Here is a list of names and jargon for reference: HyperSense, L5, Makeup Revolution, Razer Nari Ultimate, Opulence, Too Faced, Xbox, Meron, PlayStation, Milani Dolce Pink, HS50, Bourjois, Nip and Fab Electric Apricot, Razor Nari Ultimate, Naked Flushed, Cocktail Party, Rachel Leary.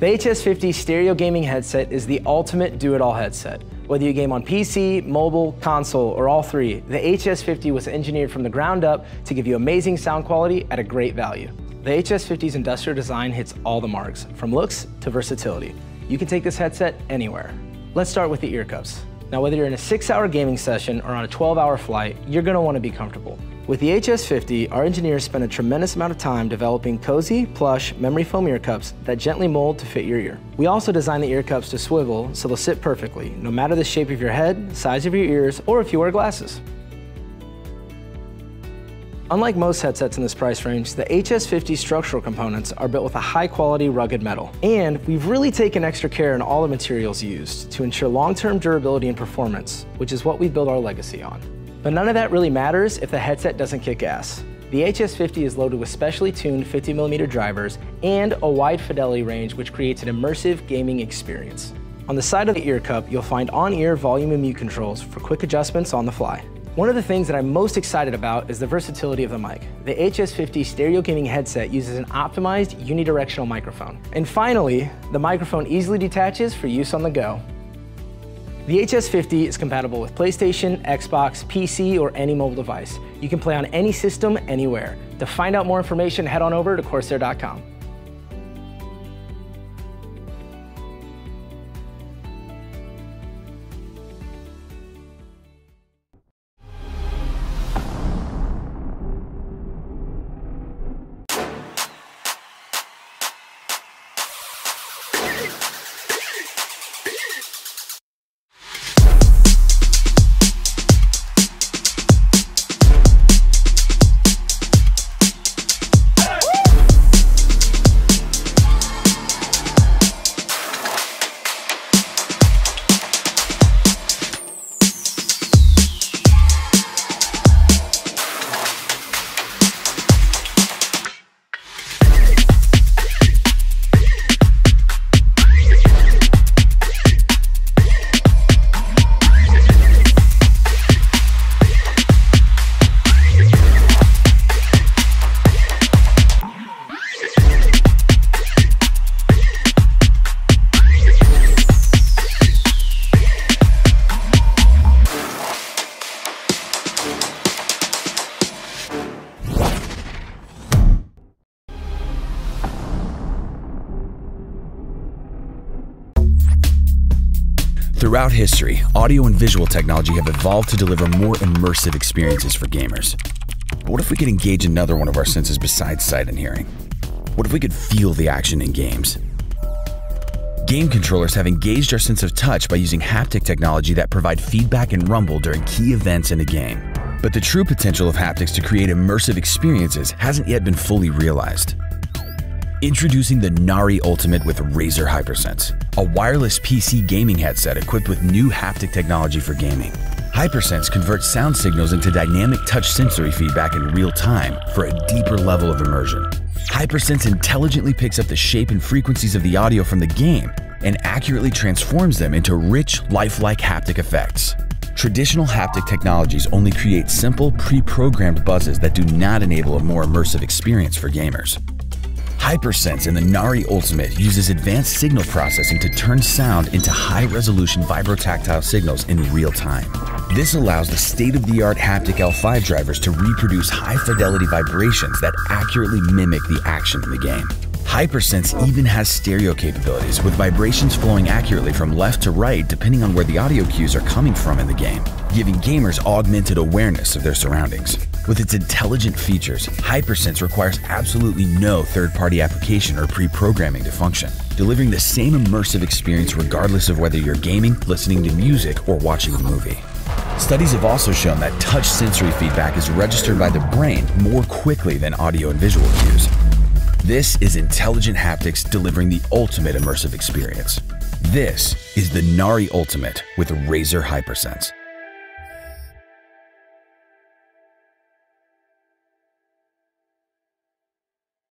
The HS50 stereo gaming headset is the ultimate do-it-all headset. Whether you game on PC, mobile, console, or all three, the HS50 was engineered from the ground up to give you amazing sound quality at a great value. The HS50's industrial design hits all the marks, from looks to versatility. You can take this headset anywhere. Let's start with the ear cups. Now, whether you're in a 6-hour gaming session or on a 12-hour flight, you're gonna wanna be comfortable. With the HS50, our engineers spent a tremendous amount of time developing cozy, plush, memory foam ear cups that gently mold to fit your ear. We also designed the ear cups to swivel so they'll sit perfectly, no matter the shape of your head, size of your ears, or if you wear glasses. Unlike most headsets in this price range, the HS50 structural components are built with a high-quality rugged metal. And we've really taken extra care in all the materials used to ensure long-term durability and performance, which is what we build our legacy on. But none of that really matters if the headset doesn't kick ass. The HS50 is loaded with specially tuned 50mm drivers and a wide fidelity range, which creates an immersive gaming experience. On the side of the ear cup, you'll find on-ear volume and mute controls for quick adjustments on the fly. One of the things that I'm most excited about is the versatility of the mic. The HS50 stereo gaming headset uses an optimized unidirectional microphone. And finally, the microphone easily detaches for use on the go. The HS50 is compatible with PlayStation, Xbox, PC, or any mobile device. You can play on any system, anywhere. To find out more information, head on over to Corsair.com. Throughout history, audio and visual technology have evolved to deliver more immersive experiences for gamers. But what if we could engage another one of our senses besides sight and hearing? What if we could feel the action in games? Game controllers have engaged our sense of touch by using haptic technology that provide feedback and rumble during key events in a game. But the true potential of haptics to create immersive experiences hasn't yet been fully realized. Introducing the Nari Ultimate with Razer HyperSense, a wireless PC gaming headset equipped with new haptic technology for gaming. HyperSense converts sound signals into dynamic touch sensory feedback in real time for a deeper level of immersion. HyperSense intelligently picks up the shape and frequencies of the audio from the game and accurately transforms them into rich, lifelike haptic effects. Traditional haptic technologies only create simple, pre-programmed buzzes that do not enable a more immersive experience for gamers. HyperSense in the Nari Ultimate uses advanced signal processing to turn sound into high-resolution vibrotactile signals in real time. This allows the state-of-the-art haptic L5 drivers to reproduce high-fidelity vibrations that accurately mimic the action in the game. HyperSense even has stereo capabilities, with vibrations flowing accurately from left to right depending on where the audio cues are coming from in the game, giving gamers augmented awareness of their surroundings. With its intelligent features, HyperSense requires absolutely no third-party application or pre-programming to function, delivering the same immersive experience regardless of whether you're gaming, listening to music, or watching a movie. Studies have also shown that touch sensory feedback is registered by the brain more quickly than audio and visual cues. This is intelligent haptics delivering the ultimate immersive experience. This is the Nari Ultimate with Razer HyperSense.